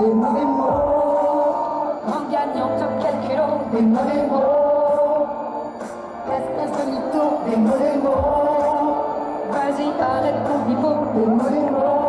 Des mauvais mots, grande gagnante au calculo. Des mauvais mots, espèce de mytho. Des mauvais mots, vas-y arrête ton pipeau. Des mauvais mots.